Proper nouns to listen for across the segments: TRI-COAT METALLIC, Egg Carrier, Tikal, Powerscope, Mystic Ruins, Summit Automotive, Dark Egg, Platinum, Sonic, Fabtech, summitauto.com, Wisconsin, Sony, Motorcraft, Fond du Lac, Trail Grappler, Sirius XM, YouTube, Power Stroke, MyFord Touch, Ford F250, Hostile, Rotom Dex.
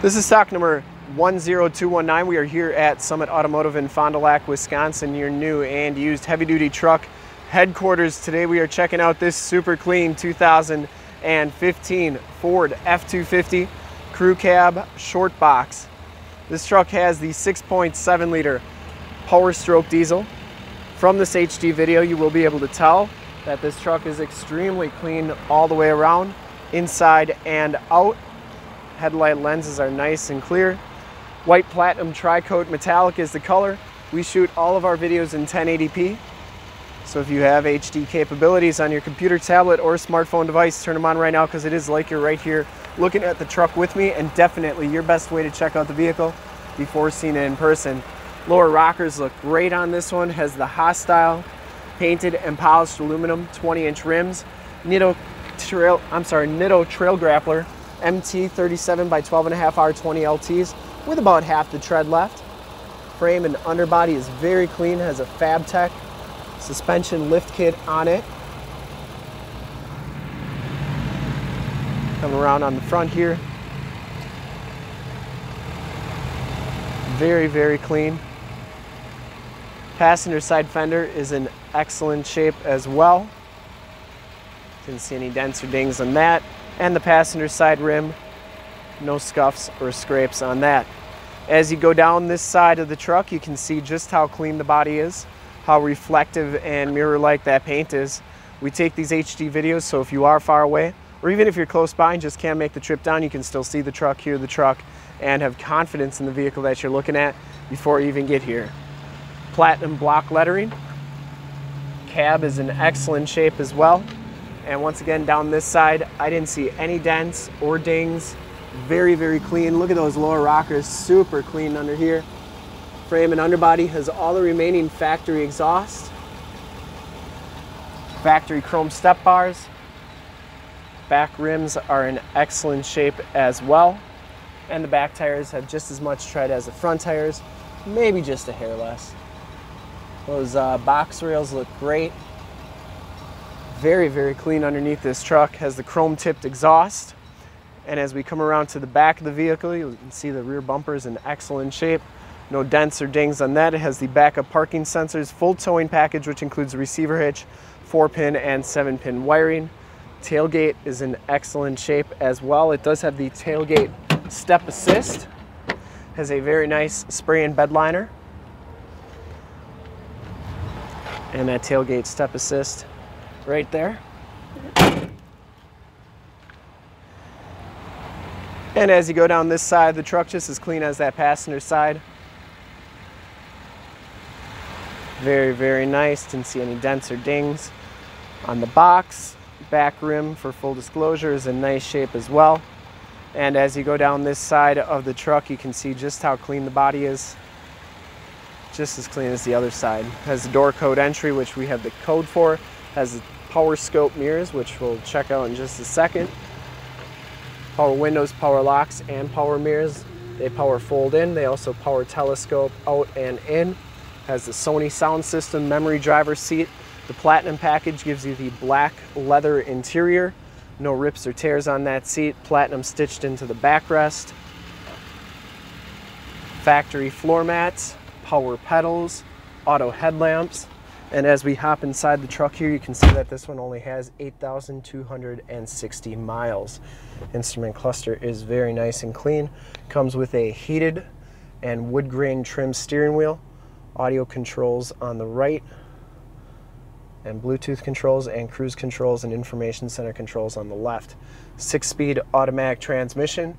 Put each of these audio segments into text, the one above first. This is stock number 10219. We are here at Summit Automotive in Fond du Lac, Wisconsin, your new and used heavy-duty truck headquarters. Today we are checking out this super clean 2015 Ford F250 crew cab short box. This truck has the 6.7 liter Power Stroke diesel. From this HD video, you will be able to tell that this truck is extremely clean all the way around, inside and out. Headlight lenses are nice and clear. White platinum tri-coat metallic is the color. We shoot all of our videos in 1080p. So if you have HD capabilities on your computer, tablet, or smartphone device, turn them on right now, because it is like you're right here looking at the truck with me, and definitely your best way to check out the vehicle before seeing it in person. Lower rockers look great on this one. Has the Hostile painted and polished aluminum 20-inch rims, Nitto Trail Grappler MT 37 by 12.5 R20 LTs with about half the tread left. Frame and underbody is very clean. Has a Fabtech suspension lift kit on it. Come around on the front here. Very, very clean. Passenger side fender is in excellent shape as well. Didn't see any dents or dings on that. And the passenger side rim, no scuffs or scrapes on that. As you go down this side of the truck, you can see just how clean the body is, how reflective and mirror-like that paint is. We take these HD videos, so if you are far away, or even if you're close by and just can't make the trip down, you can still see the truck, hear the truck, and have confidence in the vehicle that you're looking at before you even get here. Platinum block lettering. Cab is in excellent shape as well. And once again, down this side, I didn't see any dents or dings. Very, very clean. Look at those lower rockers, super clean under here. Frame and underbody has all the remaining factory exhaust, factory chrome step bars. Back rims are in excellent shape as well, and the back tires have just as much tread as the front tires, maybe just a hair less. Those box rails look great. Very, very clean underneath this truck. Has the chrome tipped exhaust, and as we come around to the back of the vehicle, you can see the rear bumper is in excellent shape. No dents or dings on that. It has the backup parking sensors, full towing package, which includes a receiver hitch, 4-pin and 7-pin wiring. Tailgate is in excellent shape as well. It does have the tailgate step assist. Has a very nice spray-in bed liner. And that tailgate step assist right there. And as you go down this side, the truck just as clean as that passenger side. Very, very nice. Didn't see any dents or dings on the box. Back rim, for full disclosure, is in nice shape as well. And as you go down this side of the truck, you can see just how clean the body is. Just as clean as the other side. Has the door code entry, which we have the code for. Has the power scope mirrors, which we'll check out in just a second. Power windows, power locks, and power mirrors. They power fold in. They also power telescope out and in. Has the Sony sound system, memory driver seat. The Platinum package gives you the black leather interior. No rips or tears on that seat. Platinum stitched into the backrest. Factory floor mats, power pedals, auto headlamps. And as we hop inside the truck here, you can see that this one only has 8,260 miles. Instrument cluster is very nice and clean. Comes with a heated and wood grain trim steering wheel. Audio controls on the right, and Bluetooth controls and cruise controls and information center controls on the left. 6-speed automatic transmission.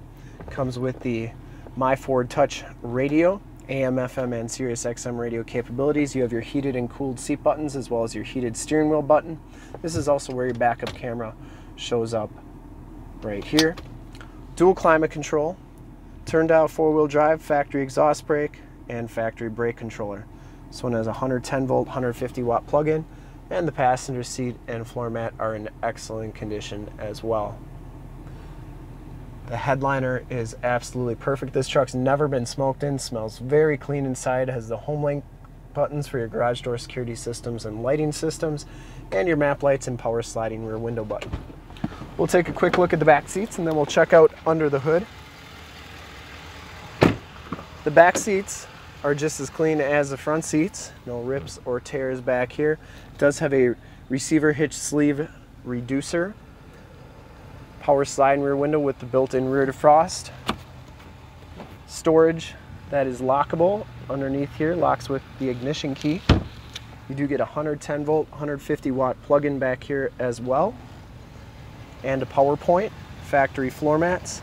Comes with the MyFord Touch radio, AM, FM, and Sirius XM radio capabilities. You have your heated and cooled seat buttons as well as your heated steering wheel button. This is also where your backup camera shows up right here. Dual climate control, turn dial 4-wheel drive, factory exhaust brake, and factory brake controller. This one has a 110-volt, 150-watt plug-in. And the passenger seat and floor mat are in excellent condition as well. The headliner is absolutely perfect. This truck's never been smoked in, smells very clean inside, has the home link buttons for your garage door security systems and lighting systems, and your map lights and power sliding rear window button. We'll take a quick look at the back seats and then we'll check out under the hood. The back seats are just as clean as the front seats. No rips or tears back here. It does have a receiver hitch sleeve reducer. Power slide rear window with the built-in rear defrost. Storage that is lockable underneath here, locks with the ignition key. You do get a 110 volt, 150 watt plug-in back here as well. And a power point, factory floor mats,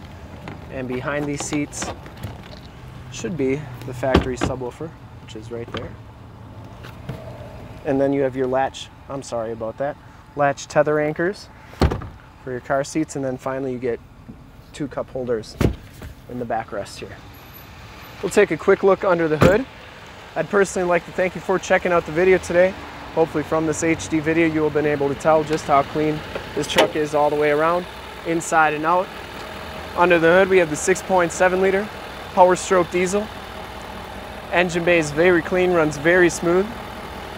and behind these seats should be the factory subwoofer, which is right there. And then you have your latch, I'm sorry about that, latch tether anchors for your car seats, and then finally you get two cup holders in the backrest here. We'll take a quick look under the hood. I'd personally like to thank you for checking out the video today. Hopefully from this HD video you will have been able to tell just how clean this truck is all the way around, inside and out. Under the hood we have the 6.7 liter Power Stroke diesel. Engine bay is very clean, runs very smooth.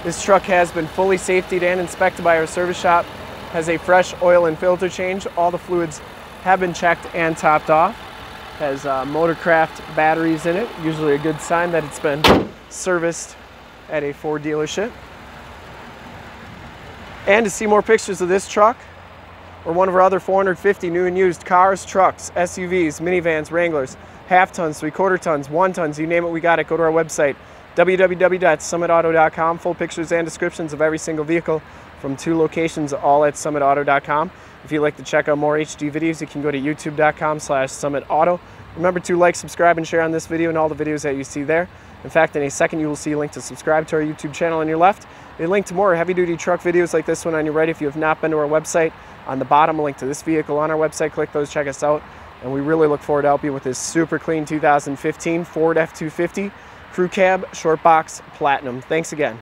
This truck has been fully safetied and inspected by our service shop, has a fresh oil and filter change. All the fluids have been checked and topped off. Has Motorcraft batteries in it, usually a good sign that it's been serviced at a Ford dealership. And to see more pictures of this truck or one of our other 450 new and used cars, trucks, SUVs, minivans, Wranglers, half tons, three-quarter tons, one tons, you name it, we got it. Go to our website, www.summitauto.com. Full pictures and descriptions of every single vehicle from two locations, all at summitauto.com. If you'd like to check out more HD videos, you can go to youtube.com/summitauto. Remember to like, subscribe, and share on this video and all the videos that you see there. In fact, in a second, you will see a link to subscribe to our YouTube channel on your left, a link to more heavy-duty truck videos like this one on your right. If you have not been to our website, on the bottom, a link to this vehicle on our website. Click those, check us out, and we really look forward to helping you with this super clean 2015 Ford F250 Crew Cab Short Box Platinum. Thanks again.